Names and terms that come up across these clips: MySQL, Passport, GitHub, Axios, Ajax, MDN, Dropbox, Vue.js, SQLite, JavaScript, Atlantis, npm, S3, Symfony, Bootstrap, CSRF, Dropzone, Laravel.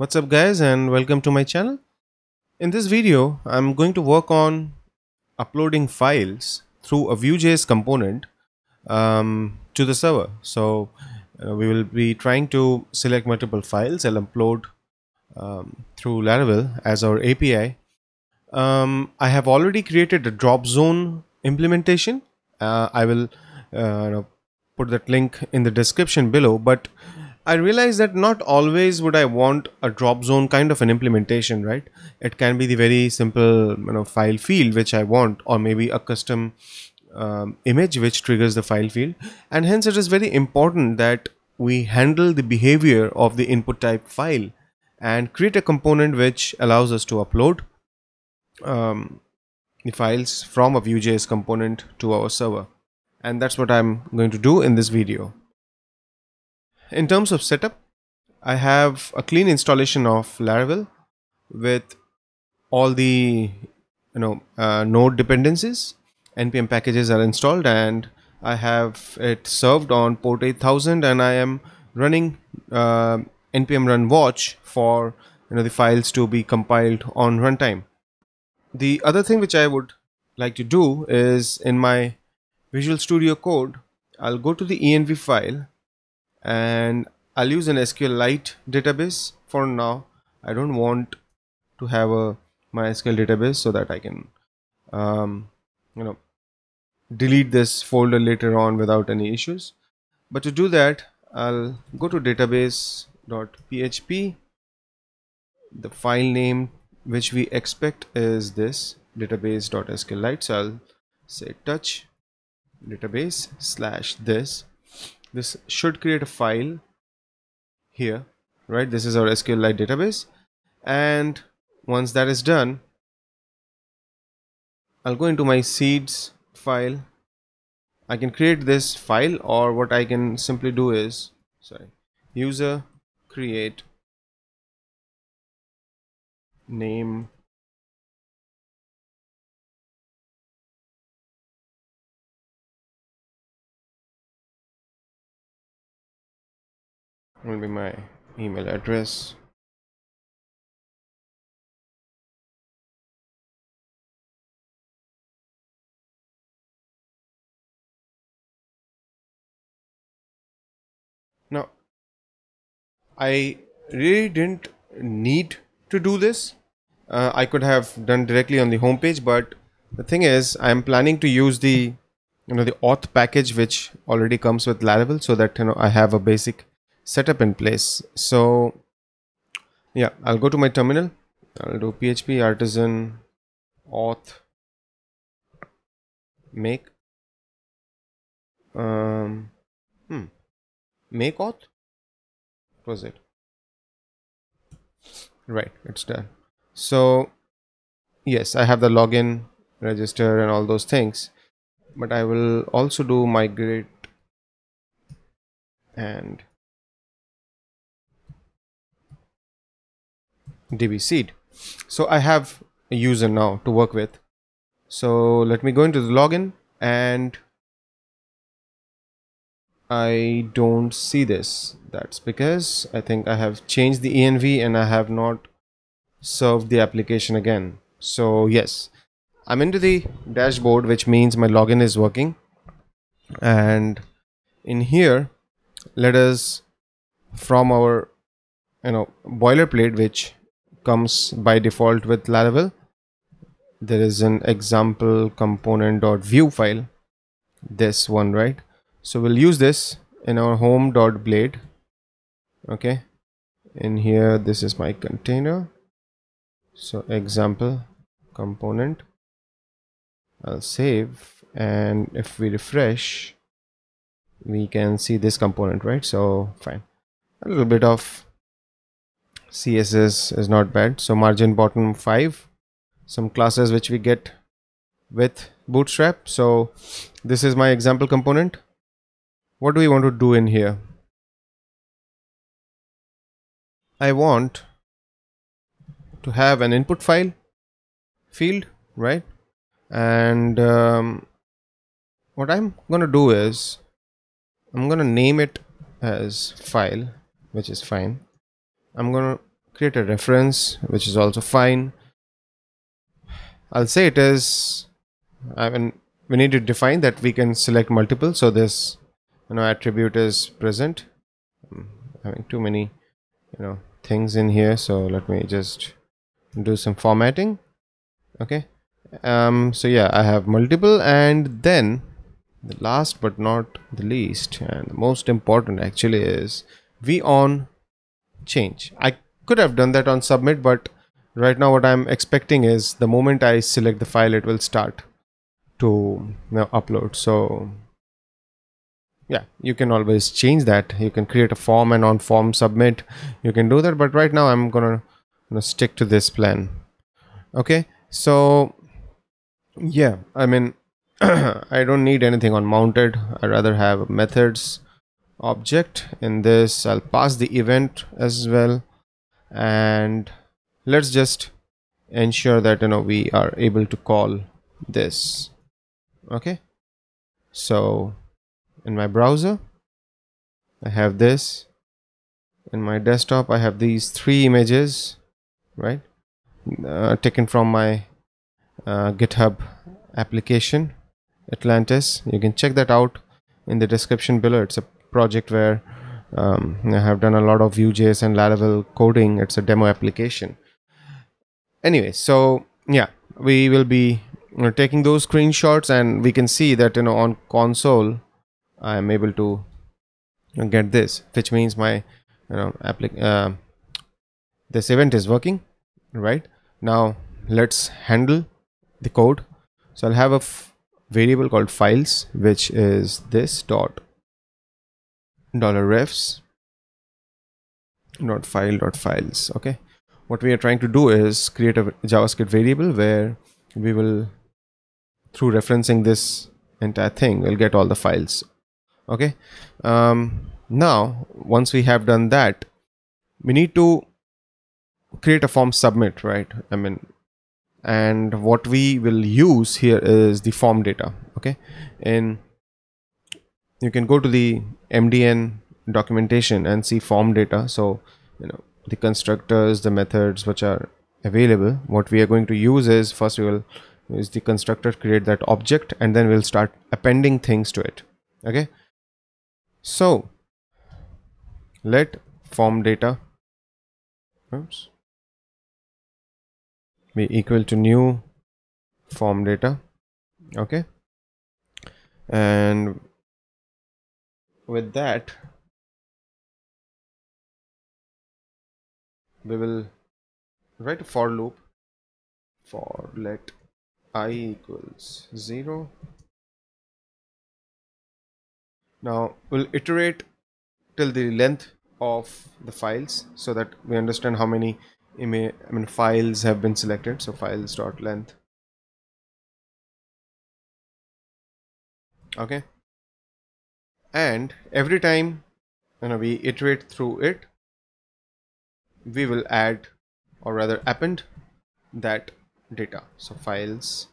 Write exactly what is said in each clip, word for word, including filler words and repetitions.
What's up guys, and welcome to my channel. In this video I'm going to work on uploading files through a Vue.js component um, to the server. So uh, we will be trying to select multiple files and upload um, through Laravel as our A P I. um, I have already created a Dropzone implementation. uh, I will uh, put that link in the description below, but I realize that not always would I want a Dropzone kind of an implementation, right? It can be the very simple, you know, file field which I want, or maybe a custom um, image which triggers the file field. And hence it is very important that we handle the behavior of the input type file and create a component which allows us to upload um, the files from a Vue.js component to our server. And that's what I'm going to do in this video. In terms of setup, I have a clean installation of Laravel with all the you know uh, node dependencies. N P M packages are installed, and I have it served on port eight thousand, and I am running uh, N P M run watch for you know the files to be compiled on runtime. The other thing which I would like to do is, in my Visual Studio Code, I'll go to the env file and I'll use an SQLite database for now. I don't want to have a MySQL database so that I can um, you know delete this folder later on without any issues. But to do that, I'll go to database dot p h p. The file name which we expect is this, database dot S Q Lite, so I'll say touch database slash this. This should create a file here, right? This is our SQLite database. And once that is done, I'll go into my seeds file. I can create this file, or what I can simply do is, sorry, user create name will be my email address. Now, I really didn't need to do this. Uh, I could have done directly on the home page, but the thing is, I am planning to use the you know the auth package which already comes with Laravel, so that you know I have a basic setup in place. So yeah, I'll go to my terminal. I'll do php artisan auth make um hmm, make auth. What was it? Right, it's done. So yes, I have the login, register, and all those things, but I will also do migrate and dbseed. So I have a user now to work with. So let me go into the login, and I don't see this. That's because I think I have changed the env and I have not served the application again. So yes, I'm into the dashboard, which means my login is working. And in here, let us, from our you know boilerplate which comes by default with Laravel, there is an example component.vue file, this one, right? So we'll use this in our home.blade. Okay, in here this is my container, so example component. I'll save, and if we refresh, we can see this component, right? So fine, a little bit of C S S is not bad. So margin bottom five, some classes which we get with Bootstrap. So this is my example component. What do we want to do in here? I want to have an input file field, right? And um, what I'm gonna do is I'm gonna name it as file, which is fine. I'm gonna create a reference, which is also fine. I'll say it is, I mean, we need to define that we can select multiple. So this, you know, attribute is present. I'm having too many, you know, things in here. So let me just do some formatting. Okay. Um, so yeah, I have multiple, and then the last but not the least and the most important actually is v on change. I could have done that on submit, but right now what I'm expecting is the moment I select the file, it will start to, you know, upload. So yeah, you can always change that. You can create a form and on form submit, you can do that, but right now I'm gonna, you know, stick to this plan. Okay, so yeah, I mean, I don't need anything on mounted. I rather have a methods object. In this I'll pass the event as well, and let's just ensure that, you know, we are able to call this. Okay, so in my browser I have this, in my desktop I have these three images, right, uh, taken from my uh, GitHub application Atlantis. You can check that out in the description below. It's a project where um, I have done a lot of Vue.js and Laravel coding. It's a demo application. Anyway, so yeah, we will be, you know, taking those screenshots, and we can see that, you know, on console I am able to get this, which means my, you know, applic uh, this event is working. Right now let's handle the code. So I'll have a variable called files, which is this dot dollar refs dot file dot files. Okay, what we are trying to do is create a JavaScript variable where we will, through referencing this entire thing, we'll get all the files. Okay, um, now once we have done that, we need to create a form submit, right? I mean, and what we will use here is the form data. Okay, and you can go to the M D N documentation and see form data. So, you know, the constructors, the methods which are available. What we are going to use is, first we will use the constructor, create that object, and then we'll start appending things to it. Okay, so let form data oops be equal to new form data. Okay, and with that we will write a for loop for let I equals zero. Now we'll iterate till the length of the files so that we understand how many ima- I mean files have been selected. So files dot length. Okay, and every time, you know, we iterate through it, we will add, or rather append, that data. So files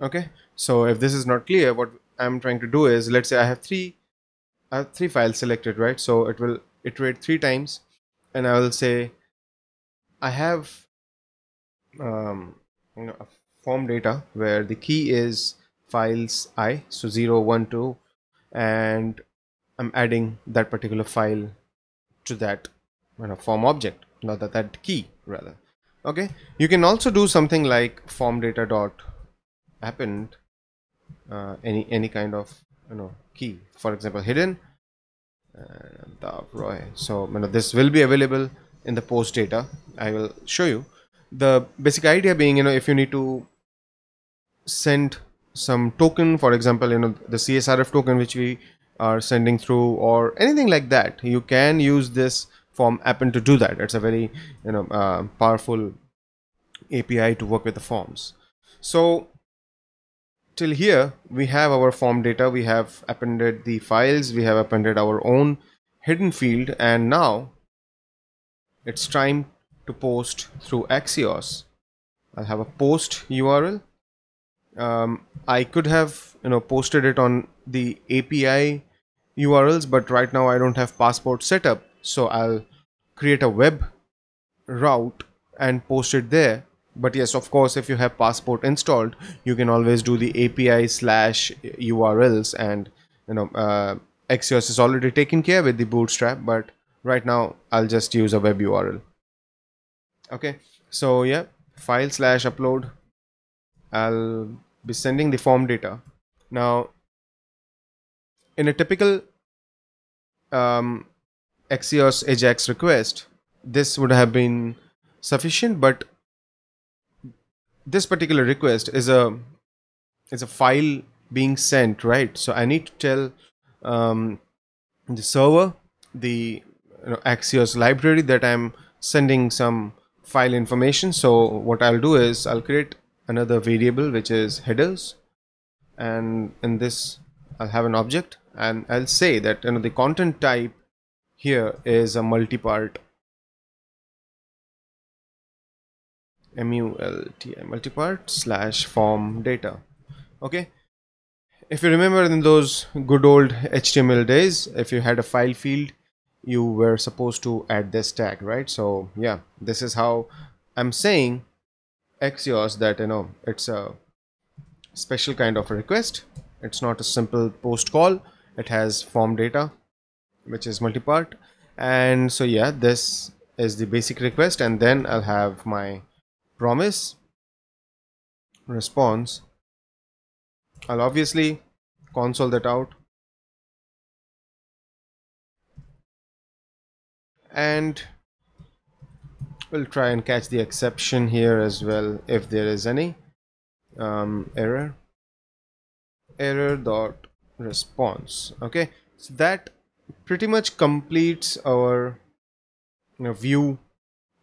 okay so if this is not clear, what I'm trying to do is, let's say I have three I have three files selected, right? So it will iterate three times, and I will say I have um, you know, a form data where the key is files I, so zero, one, two, and I'm adding that particular file to that, you know, form object, not that that key rather. Okay, you can also do something like form data dot append uh, any any kind of, you know, key, for example hidden uh, Roy. So, you know, this will be available in the post data. I will show you the basic idea being, you know, if you need to send some token, for example, you know, the C S R F token which we are sending through, or anything like that, you can use this form append to do that. It's a very, you know, uh, powerful A P I to work with the forms. So till here we have our form data, we have appended the files, we have appended our own hidden field, and now it's time to post through Axios. I'll have a post U R L. um, I could have, you know, posted it on the A P I U R Ls, but right now I don't have Passport set up, so I'll create a web route and post it there. But yes, of course, if you have Passport installed, you can always do the A P I slash U R Ls, and you know uh, Axios is already taken care with the Bootstrap, but right now I'll just use a web U R L. Okay, so yeah, file slash upload. I'll be sending the form data. Now in a typical um, Axios Ajax request, this would have been sufficient, but this particular request is a is a file being sent, right? So I need to tell um, the server, the you know, Axios library, that I'm sending some file information. So what I'll do is I'll create another variable which is headers, and in this I'll have an object, and I'll say that you know the content type here is a multi-part multi multi-part slash form data. Okay, if you remember in those good old H T M L days, if you had a file field, you were supposed to add this tag, right? So yeah, this is how I'm saying Axios that you know it's a special kind of a request. It's not a simple post call. It has form data which is multi-part, and so yeah, this is the basic request, and then I'll have my promise response. I'll obviously console that out, and we'll try and catch the exception here as well if there is any. Um, error error dot response. Okay, so that pretty much completes our you know, Vue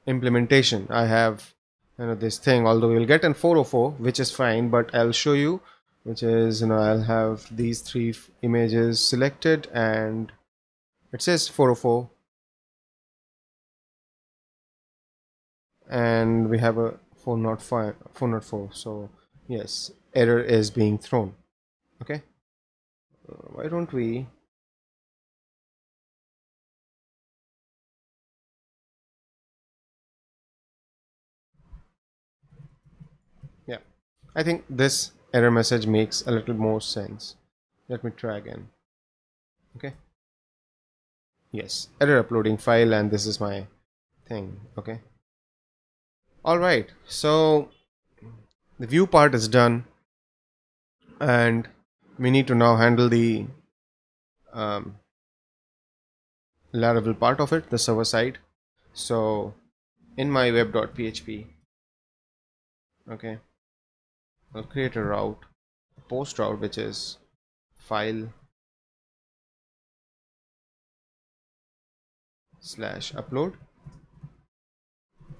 implementation. I have you know this thing, although we'll get an four oh four, which is fine, but I'll show you, which is you know I'll have these three images selected, and it says four oh four, and we have a four oh four, so yes, error is being thrown. Okay, uh, why don't we yeah I think this error message makes a little more sense. Let me try again. Okay, yes, error uploading file, and this is my thing. Okay, alright, so the Vue part is done, and we need to now handle the um, Laravel part of it, the server side. So in my web.php, okay, I'll create a route, post route, which is file slash upload.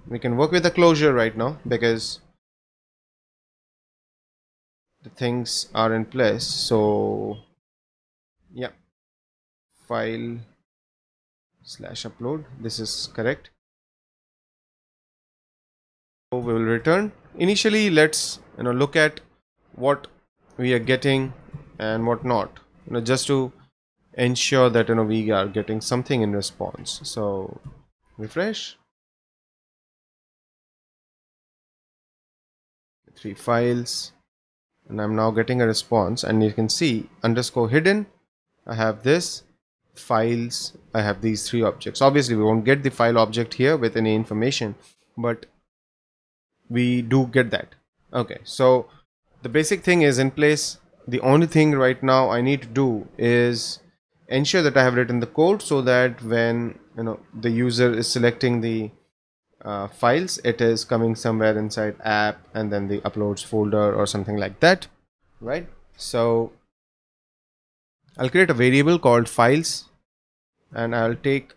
We can work with the closure right now because the things are in place. So yeah, file slash upload, this is correct. So we will return. Initially, let's you know look at what we are getting and what not, you know just to ensure that you know we are getting something in response. So refresh. Three files, and I'm now getting a response, and you can see underscore hidden. I have this files, I have these three objects. Obviously we won't get the file object here with any information, but we do get that. Okay, so the basic thing is in place. The only thing right now I need to do is ensure that I have written the code so that when you know the user is selecting the Uh, files, it is coming somewhere inside app and then the uploads folder or something like that, right? So I'll create a variable called files, and I'll take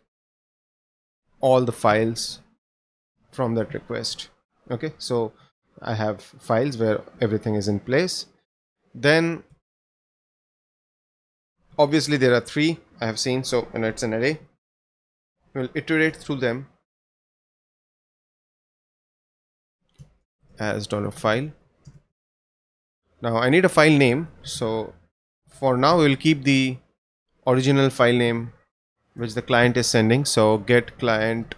all the files from that request. Okay, so I have files where everything is in place. Then obviously there are three I have seen, so you know, it's an array. We'll iterate through them as $file. Now I need a file name, so for now we'll keep the original file name which the client is sending. So get client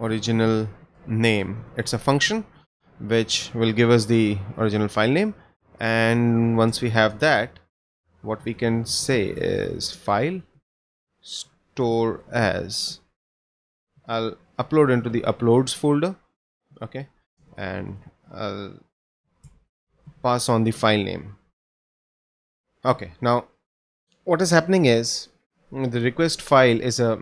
original name, it's a function which will give us the original file name. And once we have that, what we can say is file store as. I'll upload into the uploads folder, okay, and I'll pass on the file name. Okay, now what is happening is the request file is a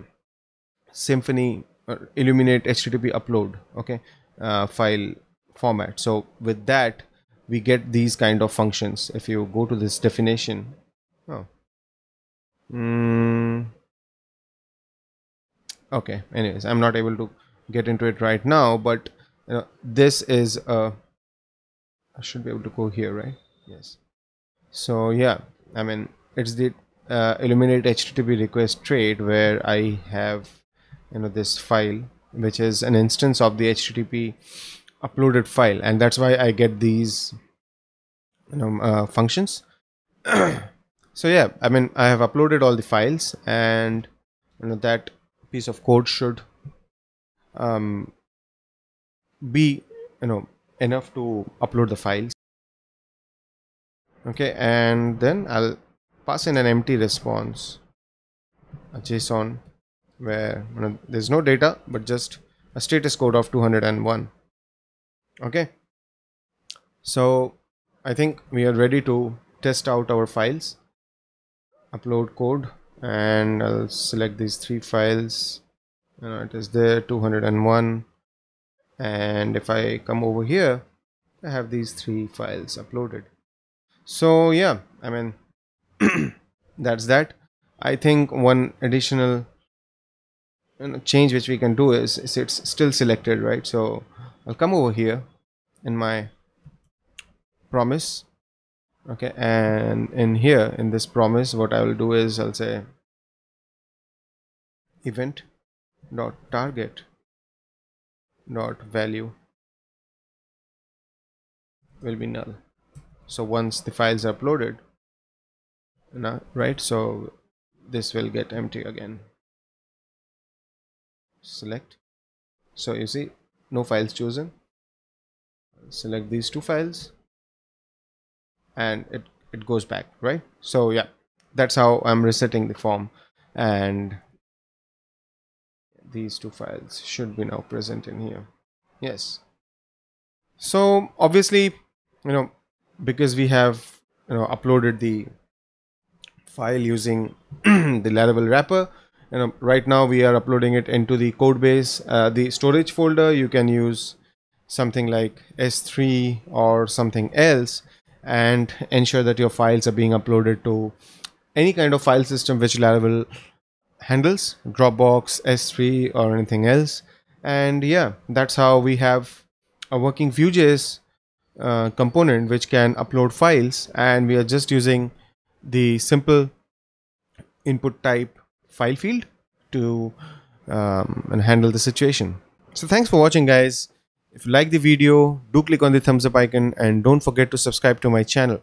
Symfony or Illuminate H T T P upload, okay, uh, file format. So with that we get these kind of functions. If you go to this definition, oh, mm. okay, anyways, I'm not able to get into it right now, but you know, this is a, I should be able to go here, right? Yes. So yeah, I mean, it's the uh, Illuminate H T T P request trait where I have, you know, this file which is an instance of the H T T P uploaded file, and that's why I get these, you know, uh, functions. So yeah, I mean, I have uploaded all the files, and you know that piece of code should um, be, you know, enough to upload the files. Okay, and then I'll pass in an empty response, a JSON where, you know, there's no data but just a status code of two hundred and one. Okay, so I think we are ready to test out our files. Upload code, and I'll select these three files, you know, it is there, two hundred and one, and if I come over here, I have these three files uploaded. So yeah, I mean, that's that. I think one additional, you know, change which we can do is, is it's still selected, right? So I'll come over here in my promise, okay, and in here in this promise what I will do is I'll say event dot target dot value will be null. So once the files are uploaded, now, right, so this will get empty again. Select, so you see, no files chosen. Select these two files, and it it goes back, right? So yeah, that's how I'm resetting the form, and these two files should be now present in here. Yes. So obviously, you know, because we have, you know, uploaded the file using the Laravel wrapper, you know, right now we are uploading it into the code base, uh, the storage folder. You can use something like S three or something else and ensure that your files are being uploaded to any kind of file system which Laravel handles, Dropbox, S three, or anything else. And yeah, that's how we have a working Vue.js uh, component which can upload files, and we are just using the simple input type file field to um, and handle the situation. So thanks for watching, guys. If you like the video, do click on the thumbs up icon, and don't forget to subscribe to my channel.